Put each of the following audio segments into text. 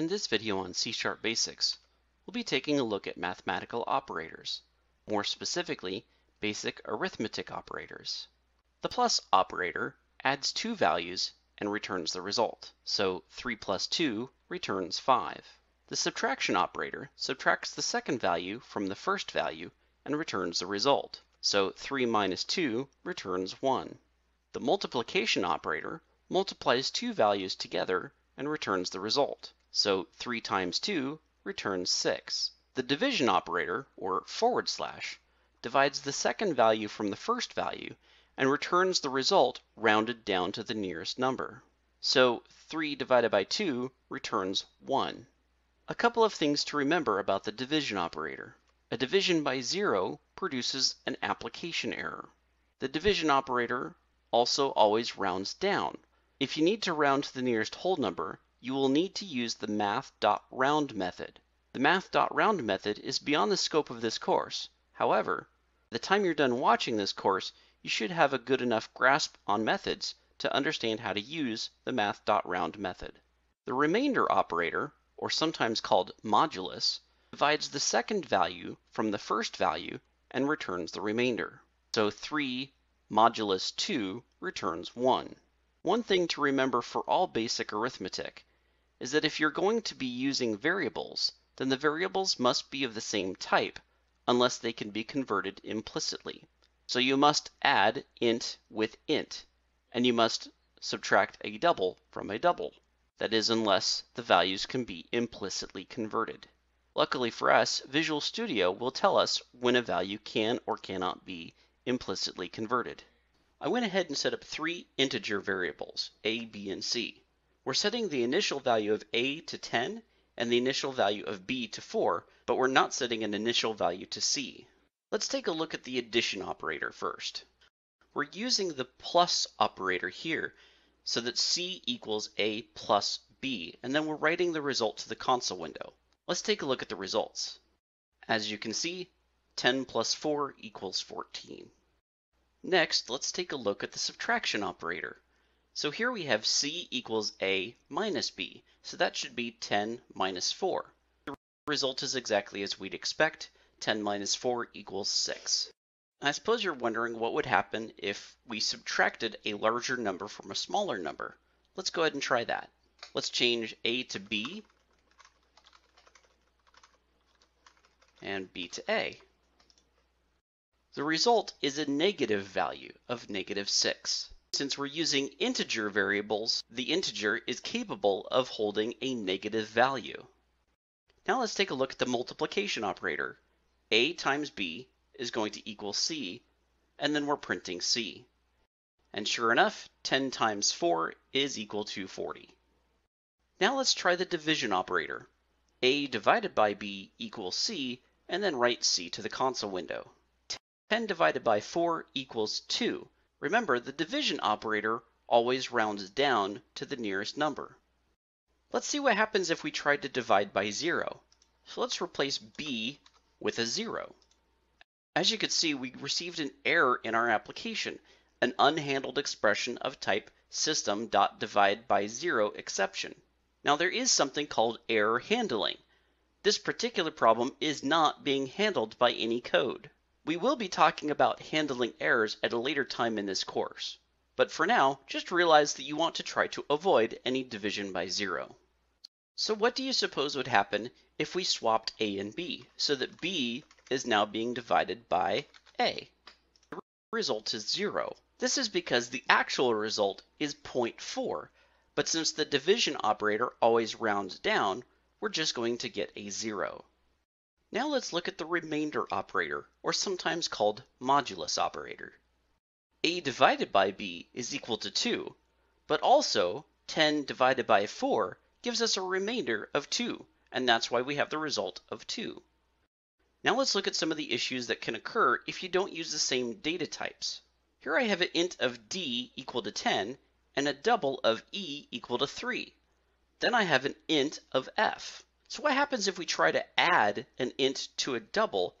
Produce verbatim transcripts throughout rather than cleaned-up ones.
In this video on C sharp Basics, we'll be taking a look at mathematical operators, more specifically, basic arithmetic operators. The plus operator adds two values and returns the result, so three plus two returns five. The subtraction operator subtracts the second value from the first value and returns the result, so three minus two returns one. The multiplication operator multiplies two values together and returns the result, so three times two returns six. The division operator, or forward slash, divides the second value from the first value and returns the result rounded down to the nearest number. So three divided by two returns one. A couple of things to remember about the division operator. A division by zero produces an application error. The division operator also always rounds down. If you need to round to the nearest whole number, you will need to use the math.round method. The math.round method is beyond the scope of this course. However, by the time you're done watching this course, you should have a good enough grasp on methods to understand how to use the math.round method. The remainder operator, or sometimes called modulus, divides the second value from the first value and returns the remainder. So three modulus two returns one. One thing to remember for all basic arithmetic is that if you're going to be using variables, then the variables must be of the same type unless they can be converted implicitly. So you must add int with int, and you must subtract a double from a double. That is, unless the values can be implicitly converted. Luckily for us, Visual Studio will tell us when a value can or cannot be implicitly converted. I went ahead and set up three integer variables, a, b, and c. We're setting the initial value of a to ten and the initial value of b to four, but we're not setting an initial value to c. Let's take a look at the addition operator first. We're using the plus operator here so that C equals A plus B, and then we're writing the result to the console window. Let's take a look at the results. As you can see, ten plus four equals fourteen. Next, let's take a look at the subtraction operator. So here we have C equals A minus B, so that should be ten minus four. The result is exactly as we'd expect. ten minus four equals six. I suppose you're wondering what would happen if we subtracted a larger number from a smaller number. Let's go ahead and try that. Let's change a to b and b to a. The result is a negative value of negative six. Since we're using integer variables, the integer is capable of holding a negative value. Now let's take a look at the multiplication operator. A times b is going to equal c, and then we're printing c. And sure enough, ten times four is equal to forty. Now let's try the division operator. A divided by b equals c, and then write c to the console window. ten divided by four equals two. Remember, the division operator always rounds down to the nearest number. Let's see what happens if we tried to divide by zero. So let's replace b with a zero. As you can see, we received an error in our application, an unhandled expression of type System.DivideByZeroException. Now there is something called error handling. This particular problem is not being handled by any code. We will be talking about handling errors at a later time in this course, but for now, just realize that you want to try to avoid any division by zero. So what do you suppose would happen if we swapped a and b, so that b is now being divided by a? The result is zero. This is because the actual result is zero point four, but since the division operator always rounds down, we're just going to get a zero. Now let's look at the remainder operator, or sometimes called modulus operator. A divided by b is equal to two, but also ten divided by four gives us a remainder of two, and that's why we have the result of two. Now let's look at some of the issues that can occur if you don't use the same data types. Here I have an int of d equal to ten and a double of e equal to three. Then I have an int of f. So what happens if we try to add an int to a double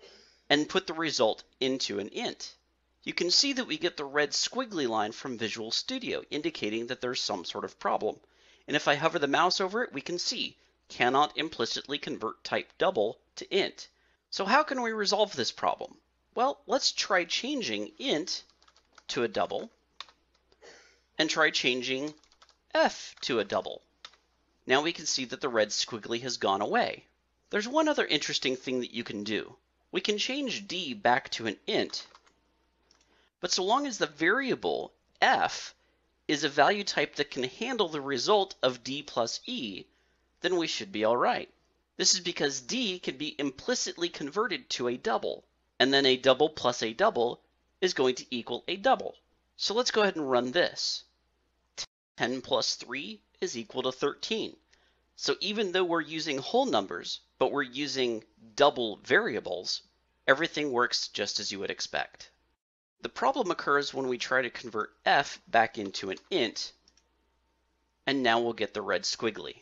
and put the result into an int? You can see that we get the red squiggly line from Visual Studio indicating that there's some sort of problem. And if I hover the mouse over it, we can see cannot implicitly convert type double to int. So how can we resolve this problem? Well, let's try changing int to a double and try changing f to a double. Now we can see that the red squiggly has gone away. There's one other interesting thing that you can do. We can change d back to an int, but so long as the variable f is a value type that can handle the result of d plus e, then we should be all right. This is because d can be implicitly converted to a double, and then a double plus a double is going to equal a double. So let's go ahead and run this. ten plus three is equal to thirteen. So even though we're using whole numbers, but we're using double variables, everything works just as you would expect. The problem occurs when we try to convert f back into an int, and now we'll get the red squiggly.